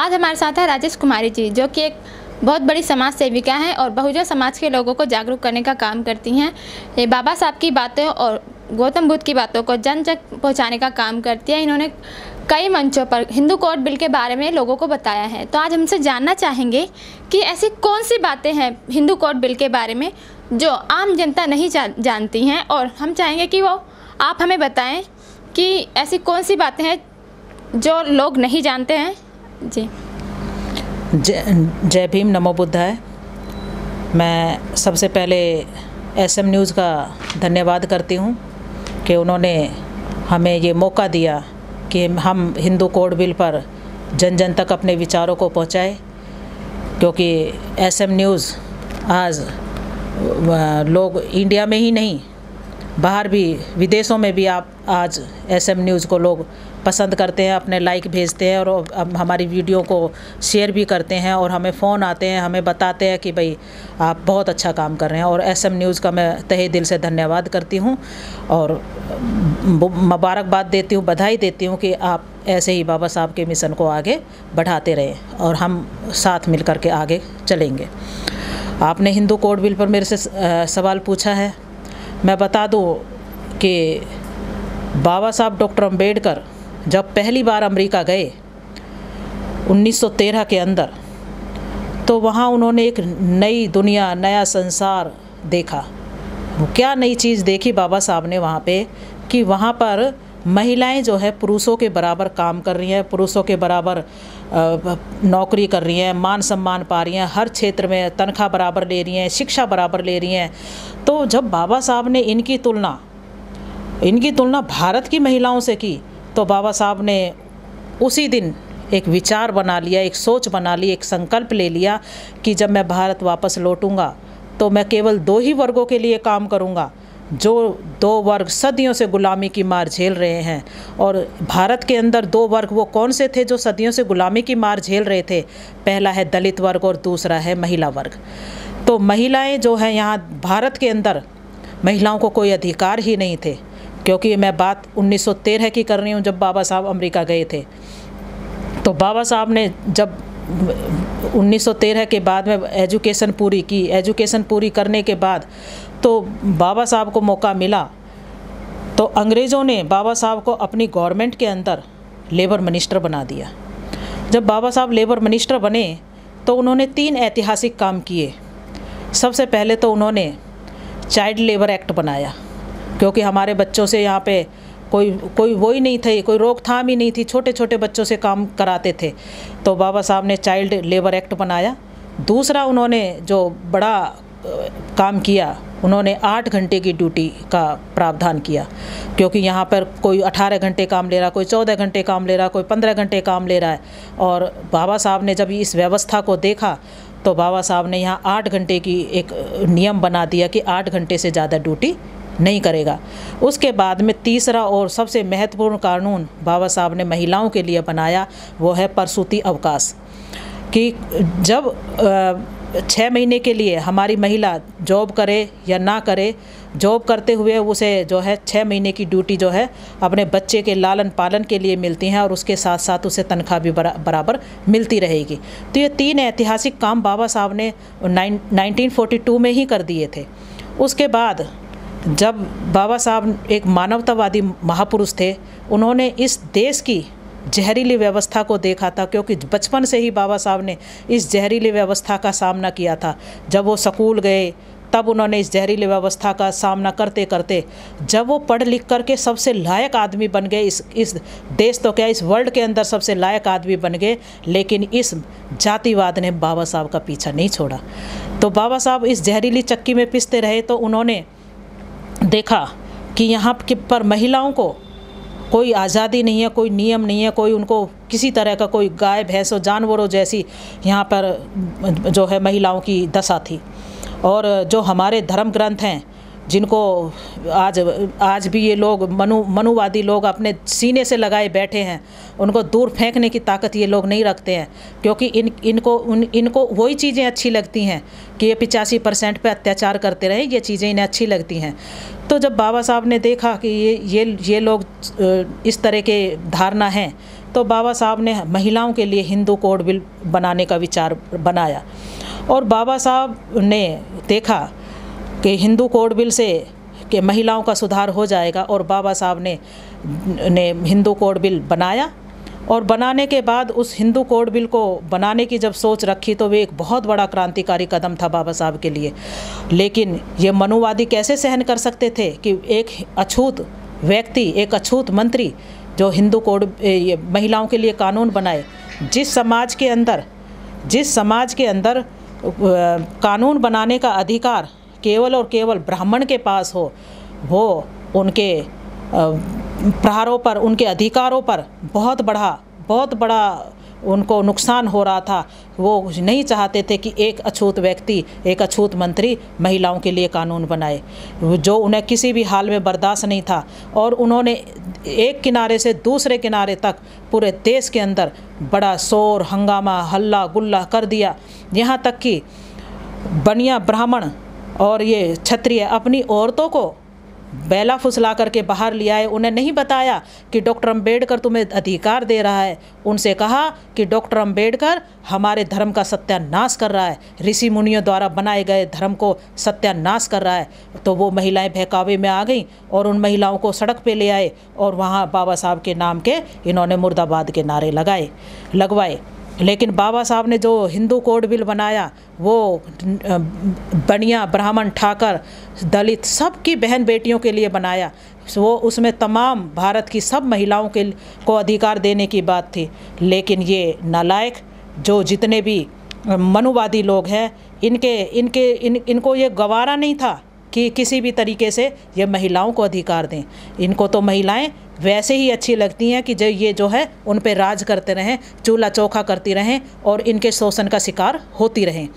आज हमारे साथ है राजेश कुमारी जी, जो कि एक बहुत बड़ी समाज सेविका हैं और बहुजन समाज के लोगों को जागरूक करने का काम करती हैं। ये बाबा साहब की बातें और गौतम बुद्ध की बातों को जन जन पहुँचाने का काम करती है। इन्होंने कई मंचों पर हिंदू कोड बिल के बारे में लोगों को बताया है। तो आज हमसे जानना चाहेंगे कि ऐसी कौन सी बातें हैं हिंदू कोड बिल के बारे में जो आम जनता नहीं जानती हैं, और हम चाहेंगे कि वो आप हमें बताएं कि ऐसी कौन सी बातें हैं जो लोग नहीं जानते हैं। जी, जय भीम, नमो बुद्धाय। मैं सबसे पहले एसएम न्यूज़ का धन्यवाद करती हूँ कि उन्होंने हमें ये मौका दिया कि हम हिंदू कोड बिल पर जन जन तक अपने विचारों को पहुँचाए, क्योंकि एसएम न्यूज़ आज लोग इंडिया में ही नहीं, बाहर भी, विदेशों में भी आप आज एसएम न्यूज़ को लोग पसंद करते हैं, अपने लाइक भेजते हैं और हमारी वीडियो को शेयर भी करते हैं, और हमें फ़ोन आते हैं, हमें बताते हैं कि भाई आप बहुत अच्छा काम कर रहे हैं। और एसएम न्यूज़ का मैं तहे दिल से धन्यवाद करती हूं और मुबारकबाद देती हूं, बधाई देती हूं कि आप ऐसे ही बाबा साहब के मिशन को आगे बढ़ाते रहें और हम साथ मिल करके आगे चलेंगे। आपने हिंदू कोड बिल पर मेरे से सवाल पूछा है। मैं बता दूं कि बाबा साहब डॉक्टर अम्बेडकर जब पहली बार अमेरिका गए 1913 के अंदर, तो वहाँ उन्होंने एक नई दुनिया, नया संसार देखा। क्या नई चीज़ देखी बाबा साहब ने वहाँ पे, कि वहाँ पर महिलाएं जो है पुरुषों के बराबर काम कर रही हैं, पुरुषों के बराबर नौकरी कर रही हैं, मान सम्मान पा रही हैं, हर क्षेत्र में तनख्वाह बराबर ले रही हैं, शिक्षा बराबर ले रही हैं। तो जब बाबा साहब ने इनकी तुलना भारत की महिलाओं से की, तो बाबा साहब ने उसी दिन एक विचार बना लिया, एक सोच बना ली, एक संकल्प ले लिया कि जब मैं भारत वापस लौटूंगा तो मैं केवल दो ही वर्गों के लिए काम करूंगा, जो दो वर्ग सदियों से गुलामी की मार झेल रहे हैं। और भारत के अंदर दो वर्ग वो कौन से थे जो सदियों से गुलामी की मार झेल रहे थे? पहला है दलित वर्ग और दूसरा है महिला वर्ग। तो महिलाएं जो हैं, यहाँ भारत के अंदर महिलाओं को कोई अधिकार ही नहीं थे, क्योंकि मैं बात 1913 की कर रही हूँ जब बाबा साहब अमेरिका गए थे। तो बाबा साहब ने जब 1913 के बाद में एजुकेशन पूरी की, एजुकेशन पूरी करने के बाद तो बाबा साहब को मौका मिला, तो अंग्रेज़ों ने बाबा साहब को अपनी गवर्नमेंट के अंदर लेबर मिनिस्टर बना दिया। जब बाबा साहब लेबर मिनिस्टर बने तो उन्होंने 3 ऐतिहासिक काम किए। सबसे पहले तो उन्होंने चाइल्ड लेबर एक्ट बनाया, क्योंकि हमारे बच्चों से यहाँ पे कोई वो ही नहीं थी, कोई रोकथाम ही नहीं थी, छोटे छोटे बच्चों से काम कराते थे। तो बाबा साहब ने चाइल्ड लेबर एक्ट बनाया। दूसरा उन्होंने जो बड़ा काम किया, उन्होंने 8 घंटे की ड्यूटी का प्रावधान किया, क्योंकि यहाँ पर कोई 18 घंटे काम ले रहा, कोई 14 घंटे काम ले रहा, कोई 15 घंटे काम ले रहा है। और बाबा साहब ने जब इस व्यवस्था को देखा तो बाबा साहब ने यहाँ 8 घंटे की एक नियम बना दिया कि 8 घंटे से ज़्यादा ड्यूटी नहीं करेगा। उसके बाद में तीसरा और सबसे महत्वपूर्ण कानून बाबा साहब ने महिलाओं के लिए बनाया, वो है प्रसूति अवकाश, कि जब 6 महीने के लिए हमारी महिला जॉब करे या ना करे, जॉब करते हुए उसे जो है 6 महीने की ड्यूटी जो है अपने बच्चे के लालन पालन के लिए मिलती हैं, और उसके साथ साथ उसे तनख्वाह भी बराबर मिलती रहेगी। तो ये 3 ऐतिहासिक काम बाबा साहब ने 1942 में ही कर दिए थे। उसके बाद जब बाबा साहब एक मानवतावादी महापुरुष थे, उन्होंने इस देश की जहरीली व्यवस्था को देखा था, क्योंकि बचपन से ही बाबा साहब ने इस जहरीली व्यवस्था का सामना किया था। जब वो स्कूल गए तब उन्होंने इस जहरीली व्यवस्था का सामना करते करते जब वो पढ़ लिख करके सबसे लायक आदमी बन गए, इस देश तो क्या, इस वर्ल्ड के अंदर सबसे लायक आदमी बन गए, लेकिन इस जातिवाद ने बाबा साहब का पीछा नहीं छोड़ा। तो बाबा साहब इस जहरीली चक्की में पिसते रहे, तो उन्होंने देखा कि यहाँ पर महिलाओं को कोई आज़ादी नहीं है, कोई नियम नहीं है, कोई उनको किसी तरह का कोई गाय भैंसों जानवरों जैसी यहाँ पर जो है महिलाओं की दशा थी। और जो हमारे धर्म ग्रंथ हैं, जिनको आज भी ये लोग मनुवादी लोग अपने सीने से लगाए बैठे हैं, उनको दूर फेंकने की ताकत ये लोग नहीं रखते हैं, क्योंकि इनको वही चीज़ें अच्छी लगती हैं कि ये 85% पर अत्याचार करते रहे, ये चीज़ें इन्हें अच्छी लगती हैं। तो जब बाबा साहब ने देखा कि ये लोग इस तरह के धारणा हैं तो बाबा साहब ने महिलाओं के लिए हिंदू कोड बिल बनाने का विचार बनाया। और बाबा साहब ने देखा कि हिंदू कोड बिल से कि महिलाओं का सुधार हो जाएगा, और बाबा साहब ने हिंदू कोड बिल बनाया। और बनाने के बाद उस हिंदू कोड बिल को बनाने की जब सोच रखी तो वे एक बहुत बड़ा क्रांतिकारी कदम था बाबा साहब के लिए। लेकिन ये मनुवादी कैसे सहन कर सकते थे कि एक अछूत व्यक्ति, एक अछूत मंत्री जो हिंदू कोड महिलाओं के लिए कानून बनाए, जिस समाज के अंदर कानून बनाने का अधिकार केवल और केवल ब्राह्मण के पास हो, वो उनके प्रहारों पर, उनके अधिकारों पर बहुत बड़ा उनको नुकसान हो रहा था। वो नहीं चाहते थे कि एक अछूत व्यक्ति, एक अछूत मंत्री महिलाओं के लिए कानून बनाए, जो उन्हें किसी भी हाल में बर्दाश्त नहीं था। और उन्होंने एक किनारे से दूसरे किनारे तक पूरे देश के अंदर बड़ा शोर हंगामा हल्ला गुल्ला कर दिया, यहाँ तक कि बनिया ब्राह्मण और ये क्षत्रिय अपनी औरतों को बेला फुसला करके बाहर ले आए। उन्हें नहीं बताया कि डॉक्टर अम्बेडकर तुम्हें अधिकार दे रहा है, उनसे कहा कि डॉक्टर अम्बेडकर हमारे धर्म का सत्यानाश कर रहा है, ऋषि मुनियों द्वारा बनाए गए धर्म को सत्यानाश कर रहा है। तो वो महिलाएं बहकावे में आ गईं और उन महिलाओं को सड़क पे ले आए और वहाँ बाबा साहब के नाम के इन्होंने मुर्दाबाद के नारे लगवाए। लेकिन बाबा साहब ने जो हिंदू कोड बिल बनाया वो बनिया ब्राह्मण ठाकर दलित सबकी बहन बेटियों के लिए बनाया। वो उसमें तमाम भारत की सब महिलाओं के को अधिकार देने की बात थी। लेकिन ये नालायक जो जितने भी मनुवादी लोग हैं इनको ये गवारा नहीं था कि किसी भी तरीके से ये महिलाओं को अधिकार दें। इनको तो महिलाएं वैसे ही अच्छी लगती हैं कि जो ये जो है उन पे राज करते रहें, चूल्हा चौखा करती रहें और इनके शोषण का शिकार होती रहें।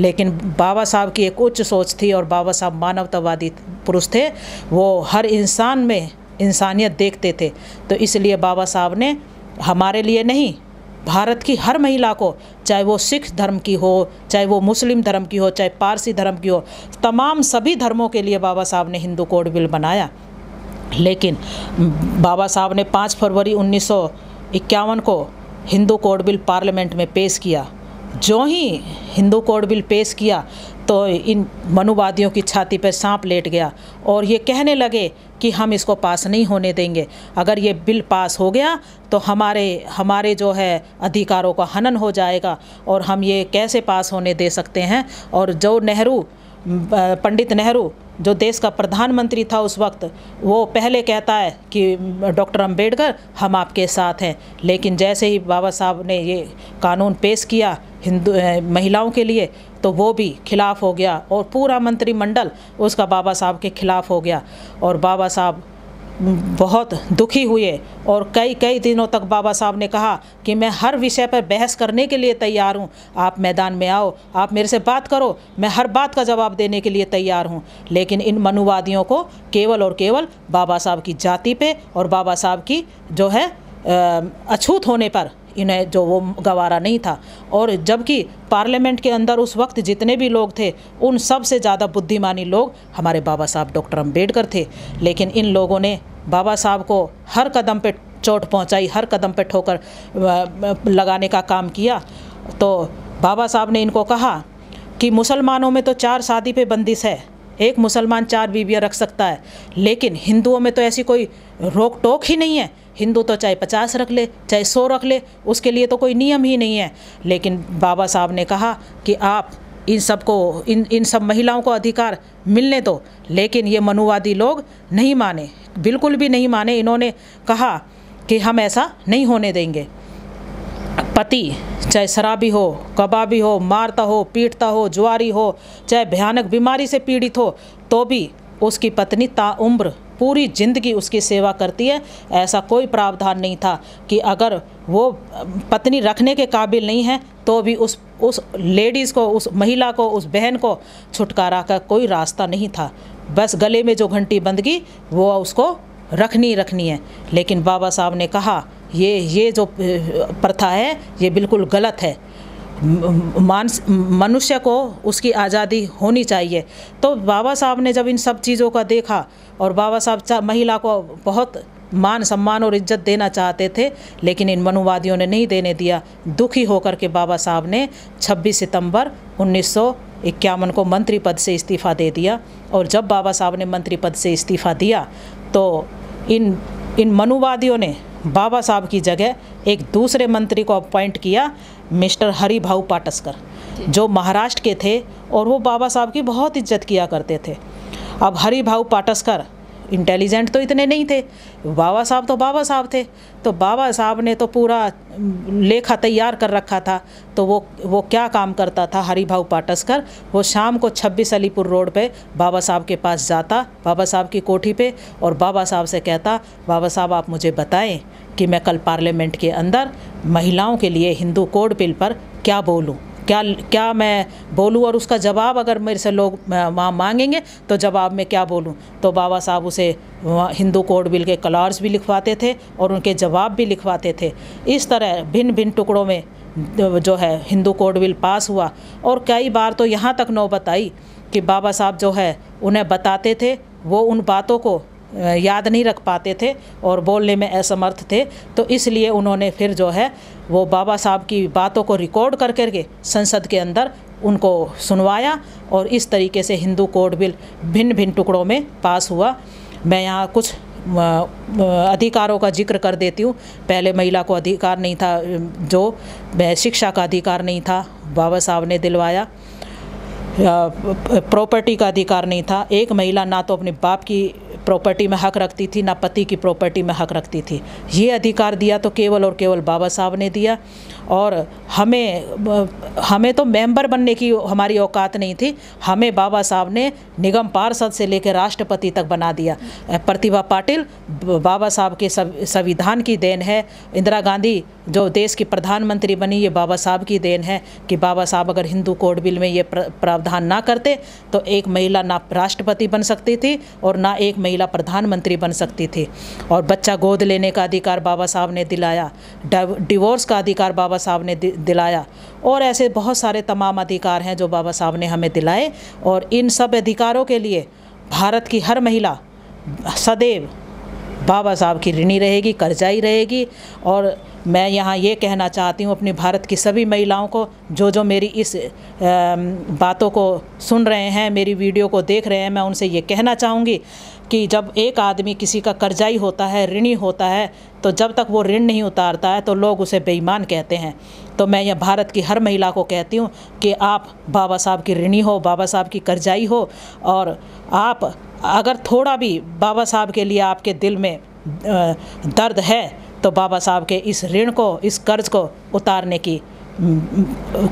लेकिन बाबा साहब की एक उच्च सोच थी और बाबा साहब मानवतावादी पुरुष थे, वो हर इंसान में इंसानियत देखते थे। तो इसलिए बाबा साहब ने हमारे लिए नहीं, भारत की हर महिला को, चाहे वो सिख धर्म की हो, चाहे वो मुस्लिम धर्म की हो, चाहे पारसी धर्म की हो, तमाम सभी धर्मों के लिए बाबा साहब ने हिंदू कोड बिल बनाया। लेकिन बाबा साहब ने 5 फरवरी 1951 को हिंदू कोड बिल पार्लियामेंट में पेश किया। जो ही हिंदू कोड बिल पेश किया तो इन मनुवादियों की छाती पर सांप लेट गया और ये कहने लगे कि हम इसको पास नहीं होने देंगे, अगर ये बिल पास हो गया तो हमारे जो है अधिकारों का हनन हो जाएगा और हम ये कैसे पास होने दे सकते हैं। और जो पंडित नेहरू जो देश का प्रधानमंत्री था उस वक्त, वो पहले कहता है कि डॉक्टर अम्बेडकर हम आपके साथ हैं, लेकिन जैसे ही बाबा साहब ने ये कानून पेश किया हिंदू महिलाओं के लिए तो वो भी खिलाफ हो गया और पूरा मंत्रिमंडल उसका बाबा साहब के खिलाफ हो गया। और बाबा साहब बहुत दुखी हुए और कई दिनों तक बाबा साहब ने कहा कि मैं हर विषय पर बहस करने के लिए तैयार हूँ, आप मैदान में आओ, आप मेरे से बात करो, मैं हर बात का जवाब देने के लिए तैयार हूँ। लेकिन इन मनुवादियों को केवल और केवल बाबा साहब की जाति पे और बाबा साहब की जो है अछूत होने पर इन्हें जो वो गवारा नहीं था। और जबकि पार्लियामेंट के अंदर उस वक्त जितने भी लोग थे उन सब से ज़्यादा बुद्धिमानी लोग हमारे बाबा साहब डॉक्टर अम्बेडकर थे। लेकिन इन लोगों ने बाबा साहब को हर कदम पे चोट पहुंचाई, हर कदम पे ठोकर लगाने का काम किया। तो बाबा साहब ने इनको कहा कि मुसलमानों में तो 4 शादी पे बंदिश है, एक मुसलमान 4 बीवियाँ रख सकता है, लेकिन हिंदुओं में तो ऐसी कोई रोक टोक ही नहीं है, हिंदू तो चाहे 50 रख ले चाहे 100 रख ले, उसके लिए तो कोई नियम ही नहीं है। लेकिन बाबा साहब ने कहा कि आप इन सब महिलाओं को अधिकार मिलने दो। लेकिन ये मनुवादी लोग नहीं माने, बिल्कुल भी नहीं माने। इन्होंने कहा कि हम ऐसा नहीं होने देंगे, पति चाहे शराबी हो, कबाबी हो, मारता हो, पीटता हो, जुआरी हो, चाहे भयानक बीमारी से पीड़ित हो, तो भी उसकी पत्नी ताउम्र पूरी जिंदगी उसकी सेवा करती है। ऐसा कोई प्रावधान नहीं था कि अगर वो पत्नी रखने के काबिल नहीं है तो भी उस लेडीज़ को, उस महिला को, उस बहन को छुटकारा का कोई रास्ता नहीं था। बस गले में जो घंटी बंधगी वो उसको रखनी है। लेकिन बाबा साहब ने कहा ये जो प्रथा है ये बिल्कुल गलत है, मनुष्य को उसकी आज़ादी होनी चाहिए। तो बाबा साहब ने जब इन सब चीज़ों का देखा और बाबा साहब महिला को बहुत मान सम्मान और इज्जत देना चाहते थे, लेकिन इन मनुवादियों ने नहीं देने दिया। दुखी होकर के बाबा साहब ने 26 सितंबर 1951 को मंत्री पद से इस्तीफ़ा दे दिया। और जब बाबा साहब ने मंत्री पद से इस्तीफ़ा दिया तो इन मनुवादियों ने बाबा साहब की जगह एक दूसरे मंत्री को अपॉइंट किया, मिस्टर हरिभाऊ पाटस्कर, जो महाराष्ट्र के थे और वो बाबा साहब की बहुत इज्जत किया करते थे। अब हरिभाऊ पाटस्कर इंटेलिजेंट तो इतने नहीं थे, बाबा साहब तो बाबा साहब थे, तो बाबा साहब ने तो पूरा लेखा तैयार कर रखा था। तो वो क्या काम करता था हरिभाऊ पाटस्कर, वो शाम को 26 अलीपुर रोड पे बाबा साहब के पास जाता, बाबा साहब की कोठी पे, और बाबा साहब से कहता, बाबा साहब आप मुझे बताएं कि मैं कल पार्लियामेंट के अंदर महिलाओं के लिए हिंदू कोड बिल पर क्या बोलूँ, क्या मैं बोलूं, और उसका जवाब अगर मेरे से लोग वहाँ मांगेंगे तो जवाब मैं क्या बोलूं। तो बाबा साहब उसे हिंदू कोड बिल के कलर्स भी लिखवाते थे और उनके जवाब भी लिखवाते थे। इस तरह भिन्न भिन्न टुकड़ों में जो है हिंदू कोड बिल पास हुआ। और कई बार तो यहाँ तक नौबत आई कि बाबा साहब जो है उन्हें बताते थे, वो उन बातों को याद नहीं रख पाते थे और बोलने में असमर्थ थे। तो इसलिए उन्होंने फिर जो है वो बाबा साहब की बातों को रिकॉर्ड कर करके संसद के अंदर उनको सुनवाया, और इस तरीके से हिंदू कोड बिल भिन्न भिन्न टुकड़ों में पास हुआ। मैं यहाँ कुछ अधिकारों का जिक्र कर देती हूँ। पहले महिला को अधिकार नहीं था, जो शिक्षा का अधिकार नहीं था, बाबा साहब ने दिलवाया। प्रॉपर्टी का अधिकार नहीं था, एक महिला ना तो अपने बाप की प्रॉपर्टी में हक रखती थी ना पति की प्रॉपर्टी में हक रखती थी। ये अधिकार दिया तो केवल और केवल बाबा साहब ने दिया। और हमें तो मेंबर बनने की हमारी औकात नहीं थी, हमें बाबा साहब ने निगम पार्षद से लेकर राष्ट्रपति तक बना दिया। प्रतिभा पाटिल बाबा साहब के संविधान की देन है। इंदिरा गांधी जो देश की प्रधानमंत्री बनी, ये बाबा साहब की देन है कि बाबा साहब अगर हिंदू कोड बिल में ये प्रावधान ना करते तो एक महिला ना राष्ट्रपति बन सकती थी और ना एक महिला प्रधानमंत्री बन सकती थी। और बच्चा गोद लेने का अधिकार बाबा साहब ने दिलाया, डिवोर्स का अधिकार बाबा साहब ने दिलाया, और ऐसे बहुत सारे तमाम अधिकार हैं जो बाबा साहब ने हमें दिलाए। और इन सब अधिकारों के लिए भारत की हर महिला सदैव बाबा साहब की ऋणी रहेगी, कर्जाई रहेगी। और मैं यहाँ ये कहना चाहती हूँ अपनी भारत की सभी महिलाओं को, जो मेरी इस बातों को सुन रहे हैं, मेरी वीडियो को देख रहे हैं, मैं उनसे ये कहना चाहूँगी कि जब एक आदमी किसी का कर्जाई होता है, ऋणी होता है, तो जब तक वो ऋण नहीं उतारता है तो लोग उसे बेईमान कहते हैं। तो मैं यह भारत की हर महिला को कहती हूँ कि आप बाबा साहब की ऋणी हो, बाबा साहब की कर्जाई हो, और आप अगर थोड़ा भी बाबा साहब के लिए आपके दिल में दर्द है तो बाबा साहब के इस ऋण को, इस कर्ज को उतारने की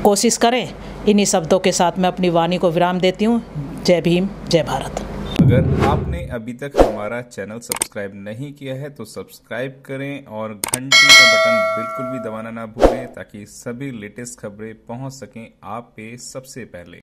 कोशिश करें। इन्हीं शब्दों के साथ मैं अपनी वाणी को विराम देती हूँ। जय भीम, जय भारत। अगर आपने अभी तक हमारा चैनल सब्सक्राइब नहीं किया है तो सब्सक्राइब करें और घंटी का बटन बिल्कुल भी दबाना ना भूलें, ताकि सभी लेटेस्ट खबरें पहुंच सकें आप पे सबसे पहले।